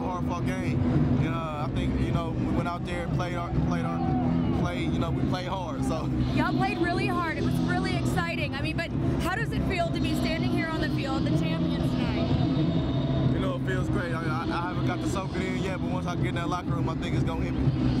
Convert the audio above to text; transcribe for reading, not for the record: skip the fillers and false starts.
a hard-fought game. And I think, we went out there and played, we played hard. So y'all played really hard. It was really exciting. I mean, but how does it feel to be standing here on the field, the champions tonight? It feels great. I haven't got to soak it in yet, but once I get in that locker room, I think it's going to hit me.